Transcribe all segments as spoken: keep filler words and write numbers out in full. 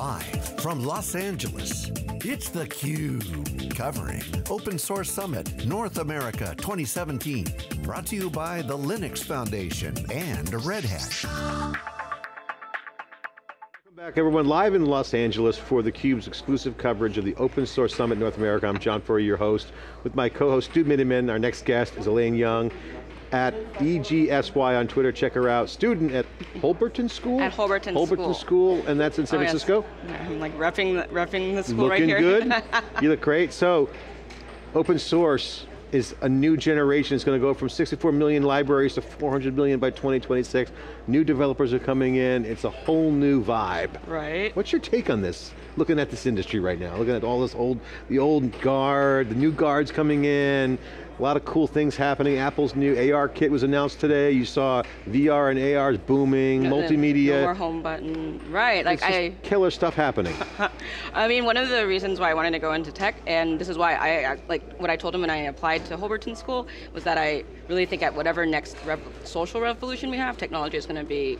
Live from Los Angeles, it's theCUBE, covering Open Source Summit North America twenty seventeen. Brought to you by the Linux Foundation and Red Hat. Welcome back, everyone, live in Los Angeles for theCUBE's exclusive coverage of the Open Source Summit North America. I'm John Furrier, your host, with my co-host Stu Miniman. Our next guest is Elaine Yeung at E G S Y on Twitter. Check her out. Student at Holberton School? At Holberton, Holberton School. School, and that's in San oh, Francisco? Yes. I'm like repping, repping the school. Looking right here. Looking good. You look great. So, open source is a new generation. It's going to go from sixty-four million libraries to four hundred million by twenty twenty-six. New developers are coming in. It's a whole new vibe. Right. What's your take on this? Looking at this industry right now, looking at all this old, the old guard, the new guards coming in, a lot of cool things happening. Apple's new A R kit was announced today. You saw V R and A R's booming, and multimedia. No more home button, right. Like I, killer stuff happening. I mean, one of the reasons why I wanted to go into tech, and this is why I, like what I told him when I applied to Holberton School, was that I really think at whatever next rev social revolution we have, technology is going to be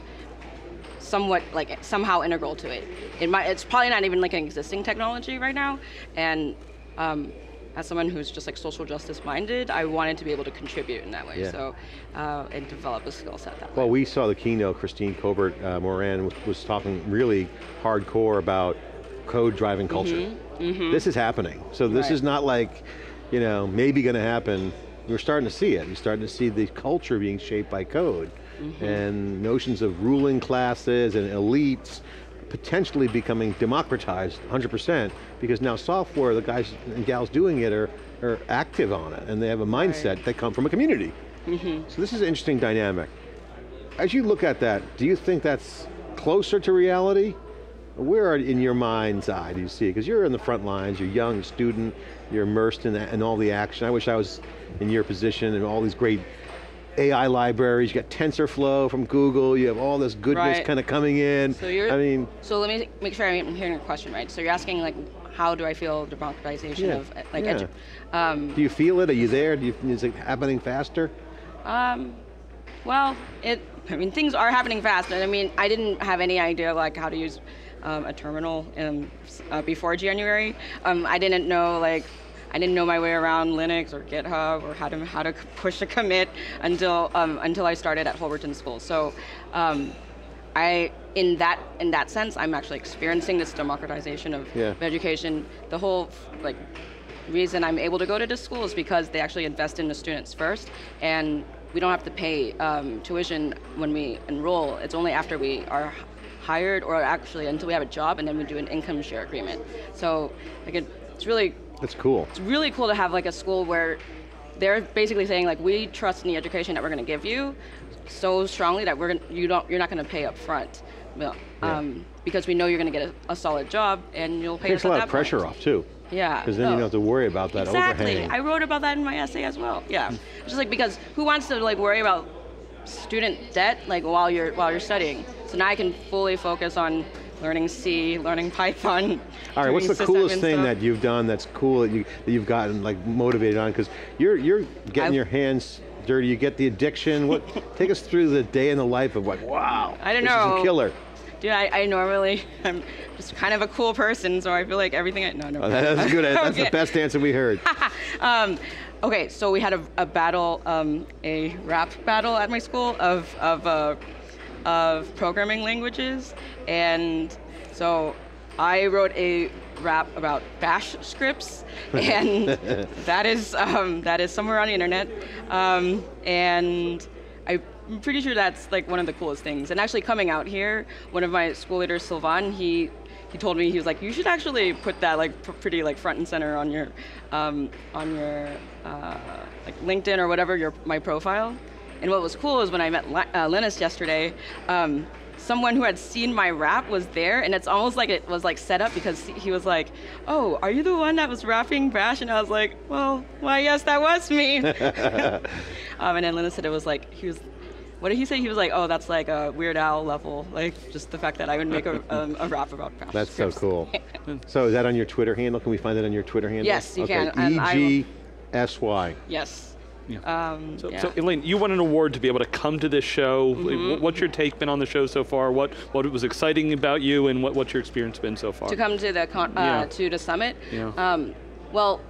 somewhat, like somehow integral to it. It might, it's probably not even like an existing technology right now, and um, as someone who's just like social justice minded, I wanted to be able to contribute in that way, yeah. so, uh, and develop a skill set that well, way. Well, we saw the keynote, Christine Cobert, uh, Moran was, was talking really hardcore about code driving culture. Mm-hmm, mm-hmm. This is happening. So this right. is not like, you know, maybe going to happen. We're starting to see it. You're starting to see the culture being shaped by code. Mm-hmm. And notions of ruling classes and elites potentially becoming democratized one hundred percent, because now software, the guys and gals doing it are, are active on it, and they have a mindset right. that come from a community. Mm-hmm. So this is an interesting dynamic. As you look at that, do you think that's closer to reality? Where, in your mind's eye, do you see it? Because you're in the front lines, you're young, student, you're immersed in, that, in all the action. I wish I was in your position and all these great A I libraries, you got TensorFlow from Google, you have all this goodness right. kind of coming in. So you're, I mean. So let me make sure I'm hearing your question right. So you're asking, like, how do I feel democratization yeah, of, like, yeah. um, do you feel it? Are you there? Do you, is it happening faster? Um, well, it, I mean, things are happening fast. I mean, I didn't have any idea, like, how to use um, a terminal in, uh, before January. Um, I didn't know, like, I didn't know my way around Linux or GitHub or how to how to push a commit until um, until I started at Holberton School. So, um, I in that in that sense, I'm actually experiencing this democratization of yeah. education. The whole like reason I'm able to go to this school is because they actually invest in the students first, and we don't have to pay um, tuition when we enroll. It's only after we are hired, or actually until we have a job, and then we do an income share agreement. So, like it, it's really. That's cool. It's really cool to have like a school where they're basically saying like, we trust in the education that we're going to give you so strongly that we're gonna, you don't, you're not going to pay up front. No. Yeah. Um, because we know you're going to get a, a solid job and you'll pay it us at that point. Takes a lot of pressure off too. Yeah. Because then oh. you don't have to worry about that exactly. overhang. Exactly, I wrote about that in my essay as well. Yeah, it's just like because who wants to like worry about student debt like while you're, while you're studying? So now I can fully focus on learning C, learning Python. All right, what's the coolest thing that you've done that's cool that, you, that you've gotten like motivated on? Because you're, you're getting I've, your hands dirty, you get the addiction. What? Take us through the day in the life of like, wow, I don't this know. is a killer. Dude, I, I normally, I'm just kind of a cool person, so I feel like everything I, no, no. Oh, that's good, that's okay. the best answer we heard. um, okay, so we had a, a battle, um, a rap battle at my school of, of uh, of programming languages, and so I wrote a rap about Bash scripts, and that is um, that is somewhere on the internet, um, and I'm pretty sure that's like one of the coolest things. And actually coming out here, one of my school leaders, Sylvain, he he told me, he was like, you should actually put that like pretty like front and center on your um, on your uh, like LinkedIn or whatever your my profile. And what was cool is when I met uh, Linus yesterday, um, someone who had seen my rap was there, and it's almost like it was like set up because he was like, oh, are you the one that was rapping Bash? And I was like, well, why yes, that was me. um, and then Linus said it was like, he was, what did he say? He was like, oh, that's like a Weird Al level, like just the fact that I would make a, um, a rap about Bash. That's scripts. So cool. So is that on your Twitter handle? Can we find that on your Twitter handle? Yes, you okay. can. E G S Y. Yes. Yeah. Um, so, yeah. so Elaine, you won an award to be able to come to this show. Mm-hmm. What's your take been on the show so far? What what was exciting about you, and what, what's your experience been so far? To come to the con uh, yeah. to the summit. Yeah. Um, well,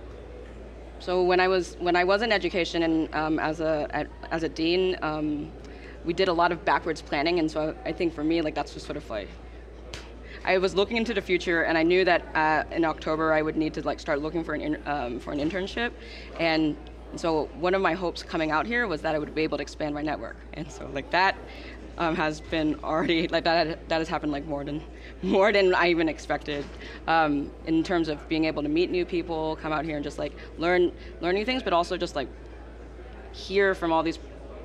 so when I was when I was in education and um, as a as a dean, um, we did a lot of backwards planning, and so I think for me, like that's just sort of like. I was looking into the future, and I knew that uh, in October I would need to like start looking for an in, um, for an internship, and so one of my hopes coming out here was that I would be able to expand my network, and so like that um, has been already like that that has happened like more than more than I even expected um, in terms of being able to meet new people, come out here and just like learn learn new things, but also just like hear from all these.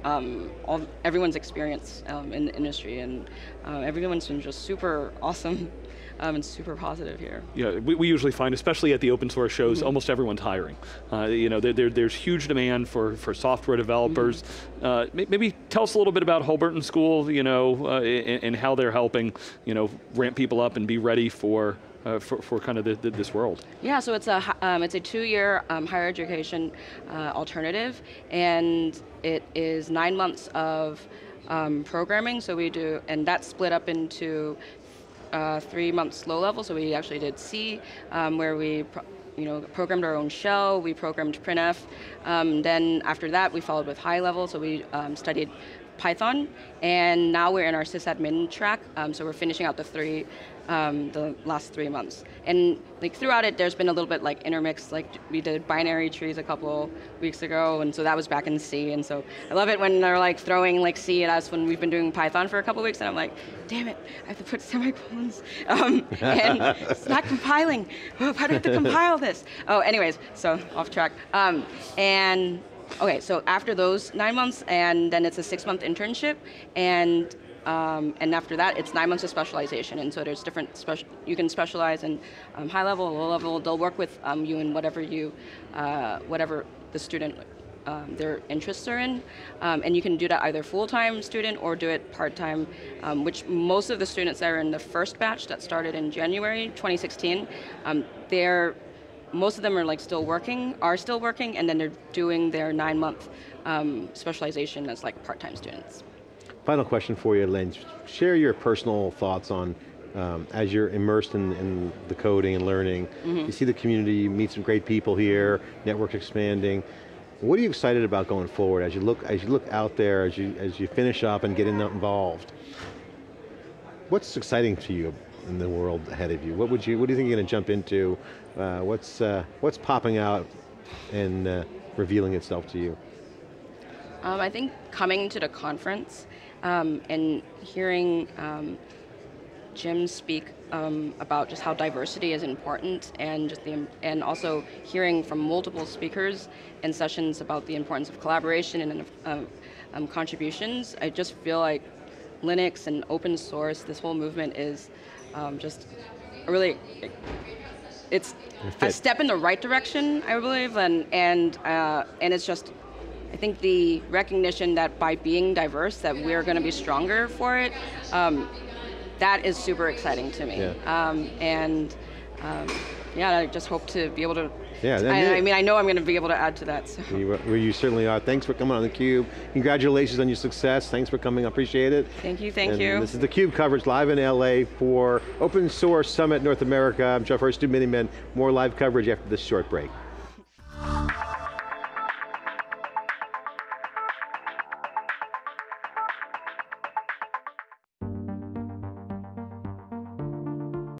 Um, all, everyone's experience um, in the industry, and uh, everyone's been just super awesome um, and super positive here. Yeah, we, we usually find, especially at the open source shows, mm-hmm. almost everyone's hiring. Uh, you know, there, there, there's huge demand for, for software developers. Mm-hmm. uh, maybe tell us a little bit about Holberton School, you know, uh, and, and how they're helping, you know, ramp people up and be ready for Uh, for, for kind of the, the, this world. Yeah, so it's a um, it's a two-year um, higher education uh, alternative, and it is nine months of um, programming. So we do, and that's split up into uh, three months low level. So we actually did C, um, where we pro you know programmed our own shell. We programmed printf. Um, then after that, we followed with high level. So we um, studied Python, and now we're in our sysadmin track. Um, so we're finishing out the three. Um, the last three months. And like throughout it, there's been a little bit like intermixed, like we did binary trees a couple weeks ago, and so that was back in C, and so I love it when they're like throwing like C at us when we've been doing Python for a couple weeks, and I'm like, damn it, I have to put semicolons, um, and it's not compiling. How do I have to compile this? Oh, anyways, so off track. Um, and okay, so after those nine months, and then it's a six-month internship, and Um, and after that, it's nine months of specialization, and so there's different special. You can specialize in um, high level, low level. They'll work with um, you in whatever you, uh, whatever the student, um, their interests are in, um, and you can do that either full-time student or do it part-time. Um, which most of the students that are in the first batch that started in January twenty sixteen, um, they're most of them are like still working, are still working, and then they're doing their nine-month um, specialization as like part-time students. Final question for you, Elaine. Share your personal thoughts on, um, as you're immersed in, in the coding and learning, mm-hmm. you see the community, you meet some great people here, networks expanding. What are you excited about going forward as you look, as you look out there, as you, as you finish up and get involved? What's exciting to you in the world ahead of you? What, would you, what do you think you're going to jump into? Uh, what's, uh, what's popping out and uh, revealing itself to you? Um, I think coming to the conference Um, and hearing um, Jim speak um, about just how diversity is important, and just the and also hearing from multiple speakers in sessions about the importance of collaboration and um, um, contributions. I just feel like Linux and open source, this whole movement is um, just a really. It's a step in the right direction, I believe, and and uh, and it's just. I think the recognition that by being diverse that we're going to be stronger for it, um, that is super exciting to me. Yeah. Um, and um, yeah, I just hope to be able to, yeah, I, I mean I know I'm going to be able to add to that. So. You, well, you certainly are. Thanks for coming on theCUBE. Congratulations on your success. Thanks for coming, I appreciate it. Thank you, thank and you. This is theCUBE coverage live in L A for Open Source Summit North America. I'm John Furrier, Stu Miniman. More live coverage after this short break.